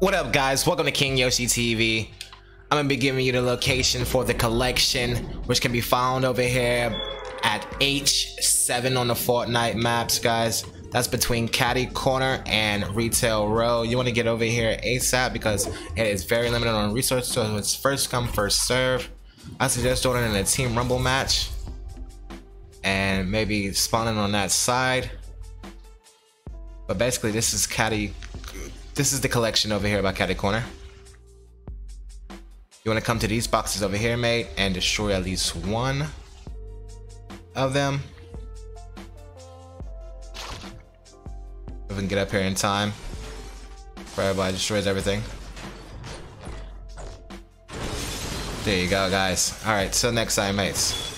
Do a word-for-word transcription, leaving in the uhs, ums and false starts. What up, guys? Welcome to King Yoshi T V. I'm gonna be giving you the location for the collection, which can be found over here at H seven on the Fortnite maps, guys. That's between Catty Corner and Retail Row. You want to get over here ASAP because it is very limited on resources, so it's first come, first serve. I suggest joining in a Team Rumble match and maybe spawning on that side. But basically, this is Catty. This is the collection over here by Catty Corner. You want to come to these boxes over here, mate, and destroy at least one of them. If we can get up here in time, everybody destroys everything. There you go, guys. All right, till next time, mates.